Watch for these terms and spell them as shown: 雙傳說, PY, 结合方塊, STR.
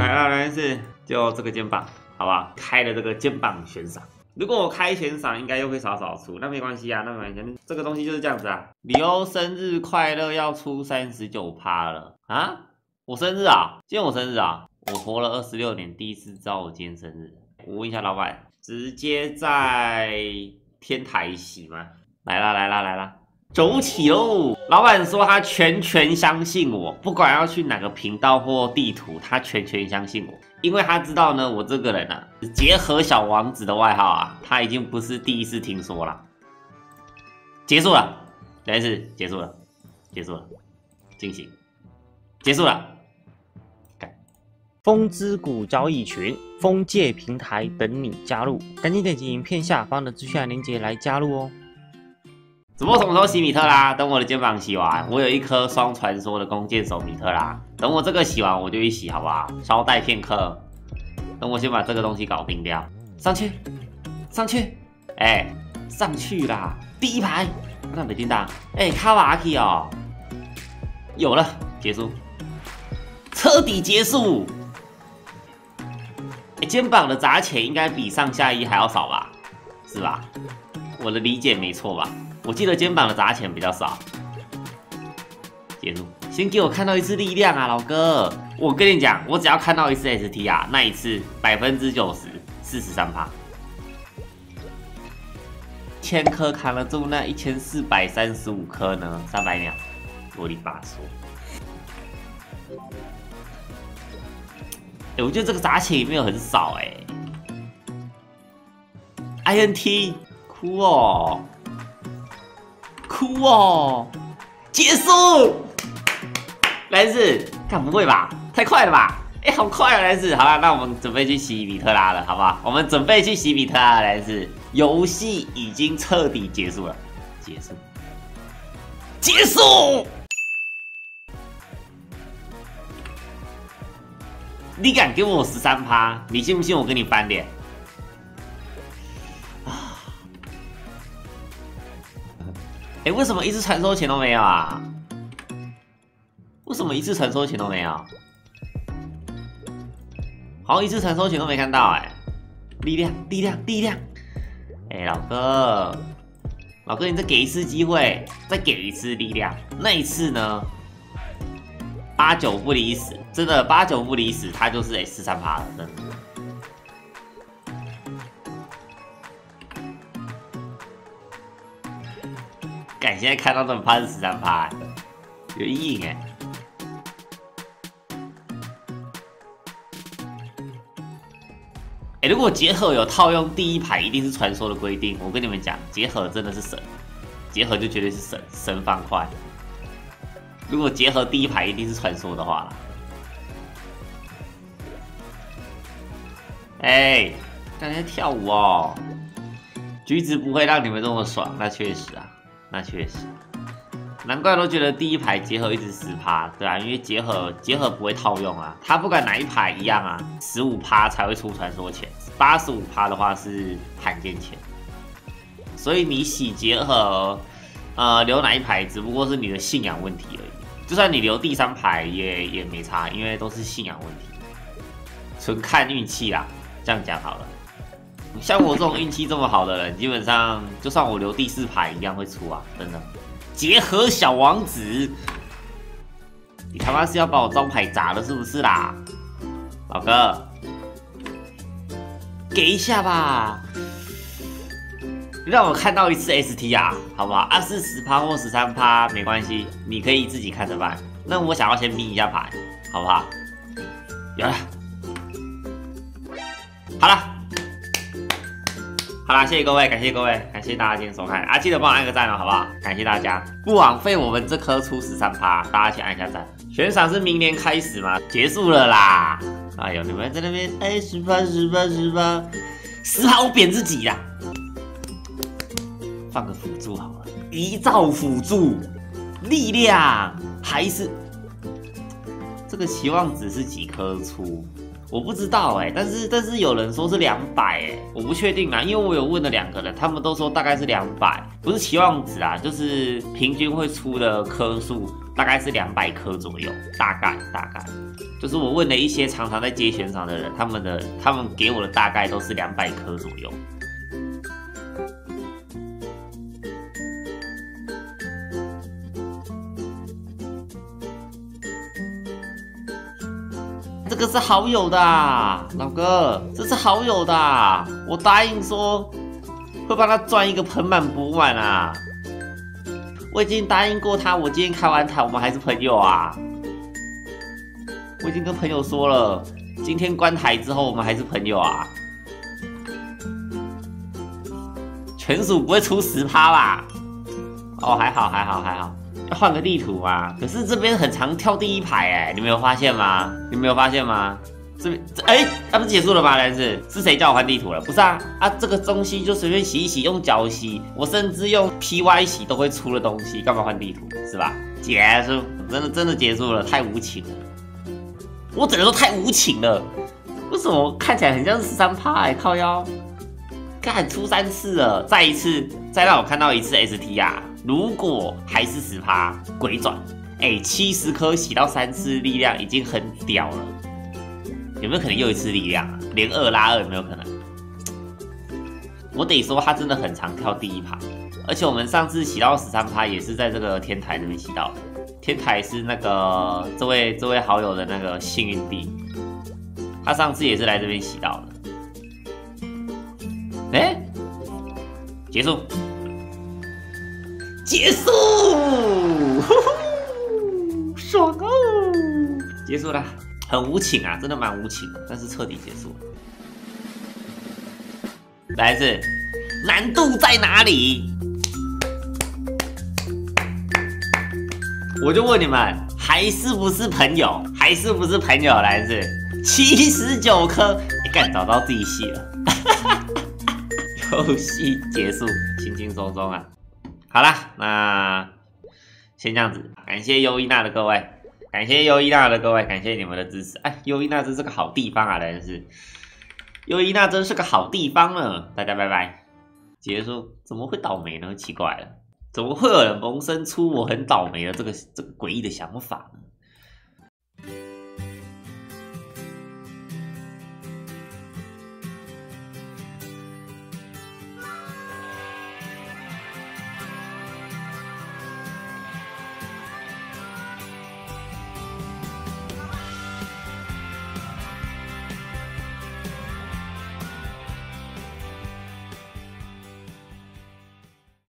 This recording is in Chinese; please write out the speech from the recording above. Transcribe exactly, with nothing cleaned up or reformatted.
来了，来是就这个肩膀，好吧？开了这个肩膀悬赏，如果我开悬赏，应该又会少少出，那没关系啊，那没关系、啊，这个东西就是这样子啊。李欧生日快乐要出 百分之三十九 了啊！我生日啊，今天我生日啊，我活了二十六年，第一次知道我今天生日。我问一下老板，直接在天台洗吗？来啦来啦来啦，走起喽！老板说他全全相信我，不管要去哪个频道或地图，他全全相信我，因为他知道呢，我这个人啊，结合小王子的外号啊，他已经不是第一次听说了。结束了，但是结束了，结束了，进行，结束了。 风之谷交易群、风界平台等你加入，赶紧点击影片下方的资讯链接来加入哦。主播什么时候洗米特拉？等我的肩膀洗完，我有一颗双传说的弓箭手米特拉，等我这个洗完我就去洗，好不好？稍待片刻，等我先把这个东西搞定掉。上去，上去，哎、欸，上去啦！第一排，那没听到？哎、欸，卡瓦基哦，有了，结束，彻底结束。 肩膀的砸钱应该比上下一还要少吧，是吧？我的理解没错吧？我记得肩膀的砸钱比较少。结束，先给我看到一次力量啊，老哥！我跟你讲，我只要看到一次 S T 啊，那一次百分之九十，四十三趴。千颗扛得住那一千四百三十五颗呢？三百秒，啰里吧嗦。 欸、我觉得这个砸钱也没有很少哎、欸、，I N T 哭哦，哭哦，结束，莱斯，看不会吧？太快了吧？哎、欸，好快啊，莱斯！好了，那我们准备去洗米特拉了，好不好？我们准备去洗米特拉了，莱斯。游戏已经彻底结束了，结束，结束。 你敢给我十三趴？你信不信我跟你翻脸？啊！哎，为什么一次传说钱都没有啊？为什么一次传说钱都没有？好像一次传说钱都没看到哎、欸！力量，力量，力量！哎，老哥，老哥，你再给一次机会，再给一次力量。那一次呢？ 八九不离十，真的八九不离十，他就是哎十三趴了，真的。感现在看到这么趴是十三趴，有阴影哎、欸。哎、欸，如果结合有套用第一排一定是传说的规定，我跟你们讲，结合真的是神，结合就绝对是神神方块。 如果结合第一排一定是传说的话了，哎、欸，大家跳舞哦，橘子不会让你们这么爽，那确实啊，那确实，难怪都觉得第一排结合一直十趴，对啊，因为结合结合不会套用啊，它不管哪一排一样啊，十五趴才会出传说钱，八十五趴的话是罕见钱，所以你洗结合。 呃，留哪一排只不过是你的信仰问题而已。就算你留第三排也也没差，因为都是信仰问题，纯看运气啦。这样讲好了。像我这种运气这么好的人，基本上就算我留第四排一样会出啊，真的。结合小王子，你他妈是要把我招牌砸了是不是啦，老哥？给一下吧。 让我看到一次 S T 啊，好不好？啊，是十趴或十三趴没关系，你可以自己看着办。那我想要先拼一下牌，好不好？有了，好了，好了，谢谢各位，感谢各位，感谢大家今天收看啊！记得帮我按个赞哦，好不好？感谢大家，不枉费我们这颗出十三趴，大家请按一下赞。悬赏是明年开始吗？结束了啦！哎呦，你们在那边哎，十趴十趴十趴，十趴我贬自己啦！ 放个辅助好了，一兆辅助，力量还是这个期望值是几颗出？我不知道哎、欸，但是但是有人说是两百哎，我不确定啊，因为我有问了两个人，他们都说大概是两百，不是期望值啊，就是平均会出的颗数大概是两百颗左右，大概大概。就是我问了一些常常在接悬赏的人，他们的他们给我的大概都是两百颗左右。这个是好友的啊，老哥，这是好友的啊，我答应说会帮他赚一个盆满钵满啊。 我已经答应过他，我今天开完台，我们还是朋友啊。我已经跟朋友说了，今天关台之后，我们还是朋友啊。全属不会出十趴吧？哦，还好，还好，还好。要换个地图嘛。可是这边很常跳第一排哎、欸，你没有发现吗？你没有发现吗？这边这哎，那、啊、不是结束了吗？但是是谁叫我换地图了？不是啊啊，这个东西就随便洗一洗，用脚洗，我甚至用 P Y 洗都会出的东西，干嘛换地图是吧？结束，真的真的结束了，太无情了，我只能说太无情了。为什么看起来很像是十三趴哎，靠腰，干出三次了，再一次再让我看到一次 S T R， 如果还是十趴，鬼转哎，七十颗洗到三次力量已经很屌了。 有没有可能又一次力量啊？连二拉二有没有可能？我得说他真的很常跳第一趴，而且我们上次洗到十三趴也是在这个天台那边洗到的。天台是那个这位这位好友的那个幸运地，他上次也是来这边洗到的。哎、欸，结束，结束，呼呼爽哦，结束啦。 很无情啊，真的蛮无情的，但是彻底结束了。来一次，难度在哪里？我就问你们，还是不是朋友？还是不是朋友？来一次，七十九颗，你干找到自己戏了。游戏结束，轻轻松松啊。好啦，那先这样子，感谢优一娜的各位。 感谢优一娜的各位，感谢你们的支持。哎，优一娜真是个好地方啊，真是，优一娜真是个好地方呢。大家拜拜。结束，怎么会倒霉呢？奇怪了，怎么会有人萌生出我很倒霉的这个这个诡异的想法呢？